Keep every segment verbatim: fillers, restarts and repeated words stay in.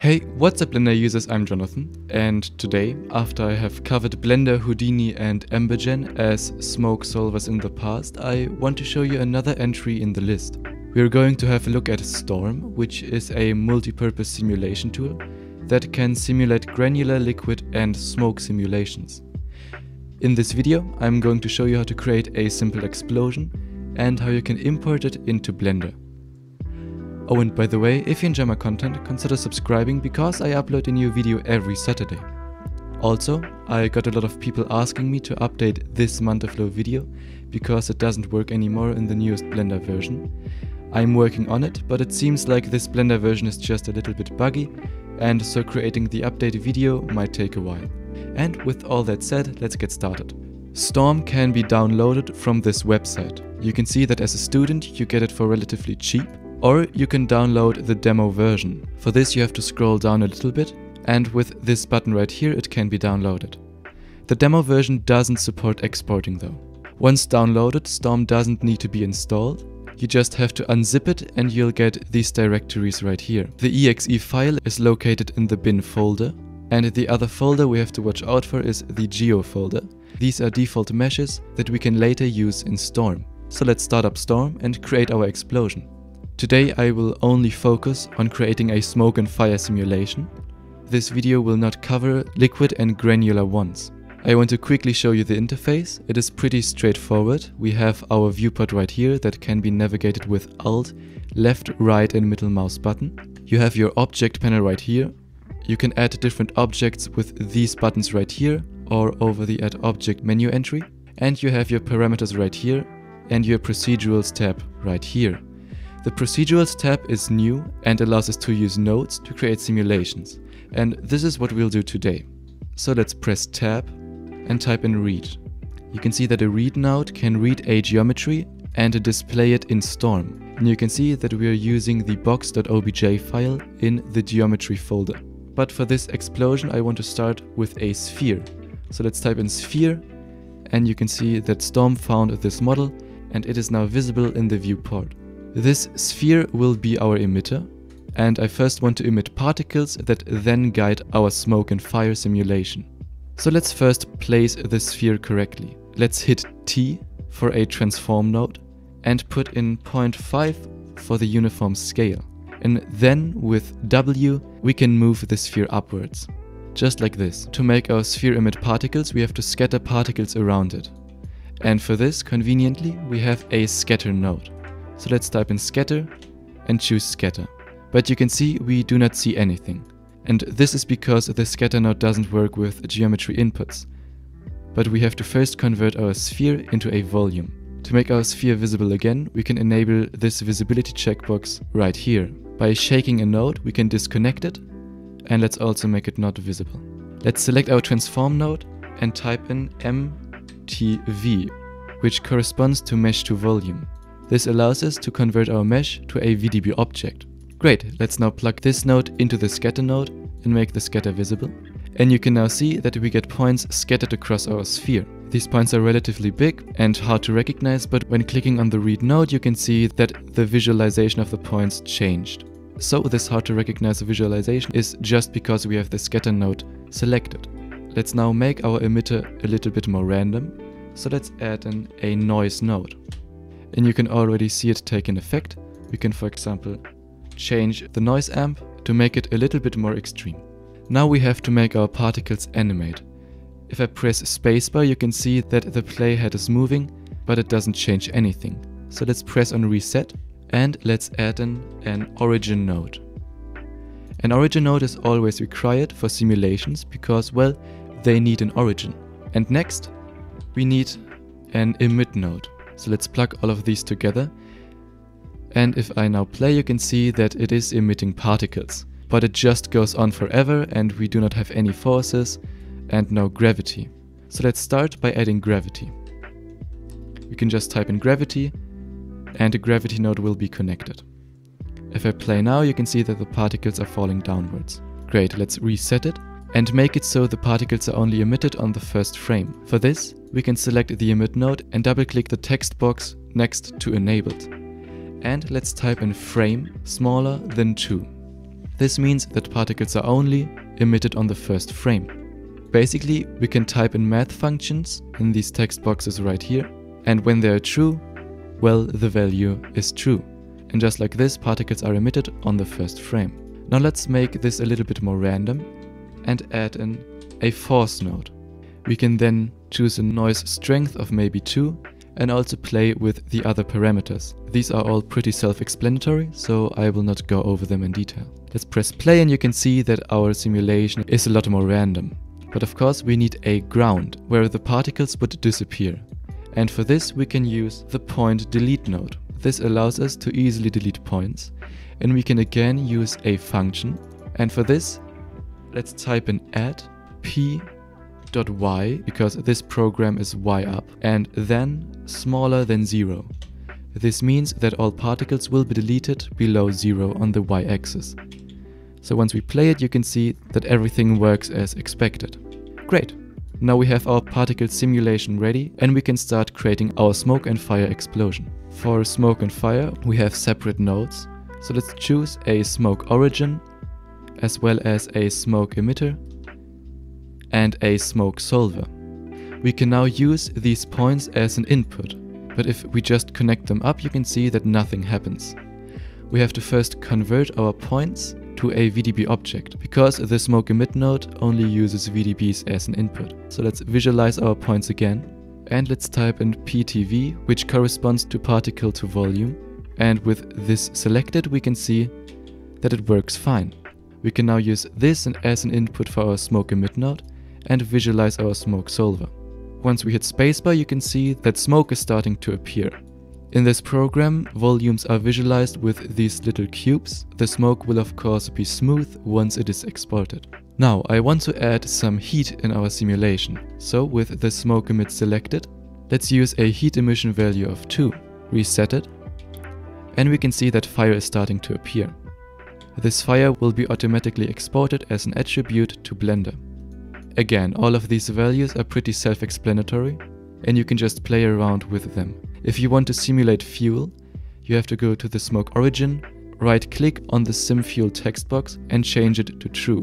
Hey, what's up Blender users, I'm Jonathan, and today, after I have covered Blender, Houdini and Embergen as smoke solvers in the past, I want to show you another entry in the list. We're going to have a look at Storm, which is a multi-purpose simulation tool that can simulate granular, liquid and smoke simulations. In this video, I'm going to show you how to create a simple explosion and how you can import it into Blender. Oh, and by the way, if you enjoy my content, consider subscribing because I upload a new video every Saturday. Also, I got a lot of people asking me to update this Mantaflow video because it doesn't work anymore in the newest Blender version. I'm working on it, but it seems like this Blender version is just a little bit buggy, and so creating the update video might take a while. And with all that said, let's get started. Storm can be downloaded from this website. You can see that as a student you get it for relatively cheap. Or you can download the demo version. For this you have to scroll down a little bit, and with this button right here it can be downloaded. The demo version doesn't support exporting though. Once downloaded, Storm doesn't need to be installed. You just have to unzip it and you'll get these directories right here. The .exe file is located in the bin folder, and the other folder we have to watch out for is the geo folder. These are default meshes that we can later use in Storm. So let's start up Storm and create our explosion. Today I will only focus on creating a smoke and fire simulation. This video will not cover liquid and granular ones. I want to quickly show you the interface. It is pretty straightforward. We have our viewport right here that can be navigated with Alt, left, right and middle mouse button. You have your object panel right here. You can add different objects with these buttons right here or over the Add Object menu entry. And you have your parameters right here and your procedurals tab right here. The Procedurals tab is new and allows us to use nodes to create simulations. And this is what we'll do today. So let's press Tab and type in Read. You can see that a Read node can read a geometry and display it in Storm. And you can see that we are using the box.obj file in the geometry folder. But for this explosion I want to start with a sphere. So let's type in Sphere and you can see that Storm found this model and it is now visible in the viewport. This sphere will be our emitter, and I first want to emit particles that then guide our smoke and fire simulation. So let's first place the sphere correctly. Let's hit T for a transform node and put in zero point five for the uniform scale. And then with W we can move the sphere upwards, just like this. To make our sphere emit particles we have to scatter particles around it. And for this, conveniently, we have a scatter node. So let's type in scatter and choose scatter. But you can see we do not see anything. And this is because the scatter node doesn't work with geometry inputs. But we have to first convert our sphere into a volume. To make our sphere visible again, we can enable this visibility checkbox right here. By shaking a node, we can disconnect it. And let's also make it not visible. Let's select our transform node and type in M T V, which corresponds to mesh to volume. This allows us to convert our mesh to a V D B object. Great, let's now plug this node into the scatter node and make the scatter visible. And you can now see that we get points scattered across our sphere. These points are relatively big and hard to recognize, but when clicking on the read node you can see that the visualization of the points changed. So this hard to recognize visualization is just because we have the scatter node selected. Let's now make our emitter a little bit more random. So let's add in a noise node. And you can already see it take an effect. We can, for example, change the noise amp to make it a little bit more extreme. Now we have to make our particles animate. If I press spacebar, you can see that the playhead is moving, but it doesn't change anything. So let's press on reset and let's add in an origin node. An origin node is always required for simulations because, well, they need an origin. And next, we need an emit node. So let's plug all of these together. And if I now play, you can see that it is emitting particles. But it just goes on forever and we do not have any forces and no gravity. So let's start by adding gravity. You can just type in gravity and a gravity node will be connected. If I play now, you can see that the particles are falling downwards. Great, let's reset it and make it so the particles are only emitted on the first frame. For this, we can select the emit node and double-click the text box next to enabled. And let's type in frame smaller than two. This means that particles are only emitted on the first frame. Basically, we can type in math functions in these text boxes right here, and when they are true, well, the value is true. And just like this, particles are emitted on the first frame. Now let's make this a little bit more random and add in a force node. We can then choose a noise strength of maybe two and also play with the other parameters. These are all pretty self-explanatory, so I will not go over them in detail. Let's press play and you can see that our simulation is a lot more random. But of course we need a ground where the particles would disappear. And for this we can use the point delete node. This allows us to easily delete points, and we can again use a function. And for this, let's type in add p.y, because this program is y up, and then smaller than zero. This means that all particles will be deleted below zero on the y-axis. So once we play it, you can see that everything works as expected. Great. Now we have our particle simulation ready and we can start creating our smoke and fire explosion. For smoke and fire we have separate nodes, so let's choose a smoke origin as well as a smoke emitter and a smoke solver. We can now use these points as an input, but if we just connect them up you can see that nothing happens. We have to first convert our points to a V D B object, because the smoke emit node only uses V D Bs as an input. So let's visualize our points again, and let's type in P T V, which corresponds to particle to volume, and with this selected we can see that it works fine. We can now use this as an input for our smoke emit node and visualize our smoke solver. Once we hit spacebar you can see that smoke is starting to appear. In this program, volumes are visualized with these little cubes. The smoke will of course be smooth once it is exported. Now I want to add some heat in our simulation. So with the smoke emit selected, let's use a heat emission value of two, reset it, and we can see that fire is starting to appear. This fire will be automatically exported as an attribute to Blender. Again, all of these values are pretty self-explanatory, and you can just play around with them. If you want to simulate fuel, you have to go to the smoke origin, right click on the sim fuel text box and change it to true.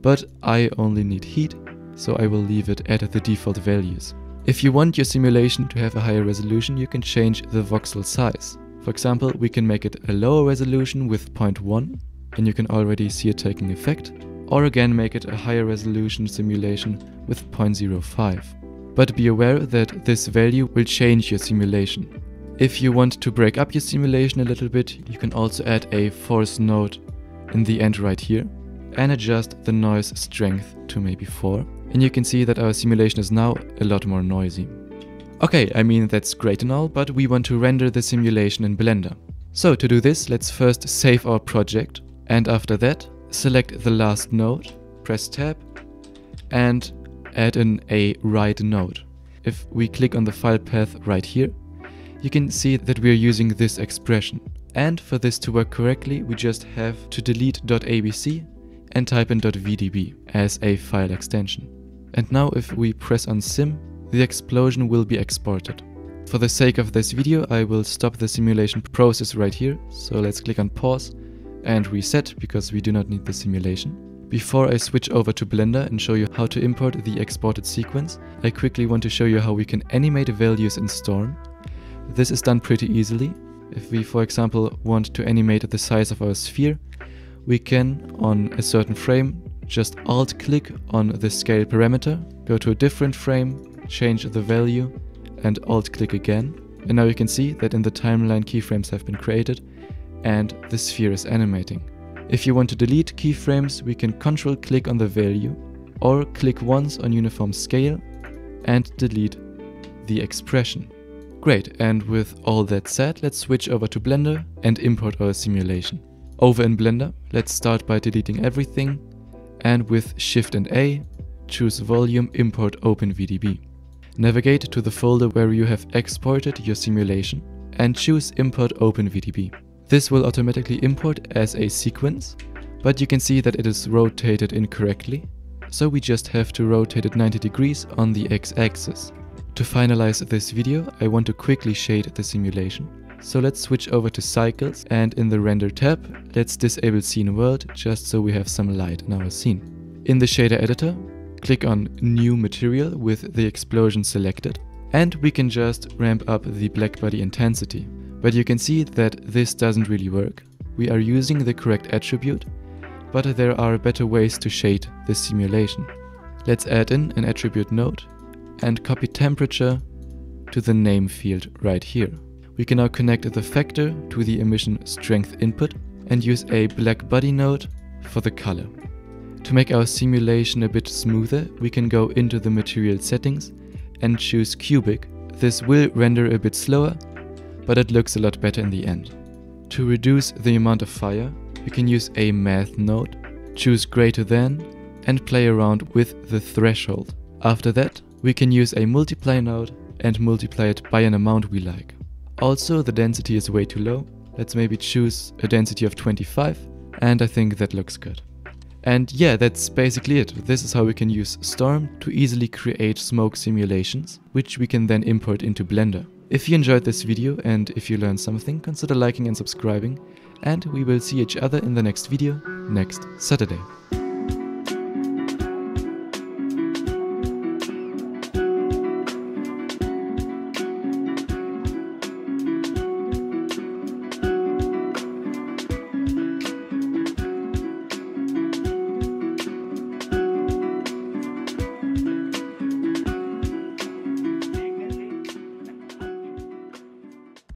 But I only need heat, so I will leave it at the default values. If you want your simulation to have a higher resolution, you can change the voxel size. For example, we can make it a lower resolution with zero point one, and you can already see it taking effect, or again make it a higher resolution simulation with zero point zero five. But be aware that this value will change your simulation. If you want to break up your simulation a little bit, you can also add a force node in the end right here and adjust the noise strength to maybe four. And you can see that our simulation is now a lot more noisy. Okay, I mean that's great and all, but we want to render the simulation in Blender. So to do this, let's first save our project, and after that select the last node, press tab, and add in a right node. If we click on the file path right here, you can see that we are using this expression. And for this to work correctly, we just have to delete .abc and type in .vdb as a file extension. And now if we press on sim, the explosion will be exported. For the sake of this video, I will stop the simulation process right here. So let's click on pause and reset, because we do not need the simulation. Before I switch over to Blender and show you how to import the exported sequence, I quickly want to show you how we can animate values in Storm. This is done pretty easily. If we, for example, want to animate the size of our sphere, we can, on a certain frame, just alt-click on the scale parameter, go to a different frame, change the value, and alt-click again. And now you can see that in the timeline keyframes have been created and the sphere is animating. If you want to delete keyframes, we can control click on the value or click once on uniform scale and delete the expression. Great, and with all that said, let's switch over to Blender and import our simulation. Over in Blender, let's start by deleting everything, and with Shift and A, choose volume, import OpenVDB. Navigate to the folder where you have exported your simulation and choose import OpenVDB. This will automatically import as a sequence, but you can see that it is rotated incorrectly, so we just have to rotate it ninety degrees on the x-axis. To finalize this video, I want to quickly shade the simulation. So let's switch over to Cycles, and in the Render tab, let's disable Scene World, just so we have some light in our scene. In the Shader Editor, click on New Material with the explosion selected, and we can just ramp up the blackbody intensity. But you can see that this doesn't really work. We are using the correct attribute, but there are better ways to shade this simulation. Let's add in an attribute node and copy temperature to the name field right here. We can now connect the factor to the emission strength input and use a black body node for the color. To make our simulation a bit smoother, we can go into the material settings and choose cubic. This will render a bit slower, but it looks a lot better in the end. To reduce the amount of fire, you can use a math node, choose greater than, and play around with the threshold. After that, we can use a multiply node and multiply it by an amount we like. Also, the density is way too low. Let's maybe choose a density of twenty-five, and I think that looks good. And yeah, that's basically it. This is how we can use Storm to easily create smoke simulations, which we can then import into Blender. If you enjoyed this video and if you learned something, consider liking and subscribing, and we will see each other in the next video next Saturday.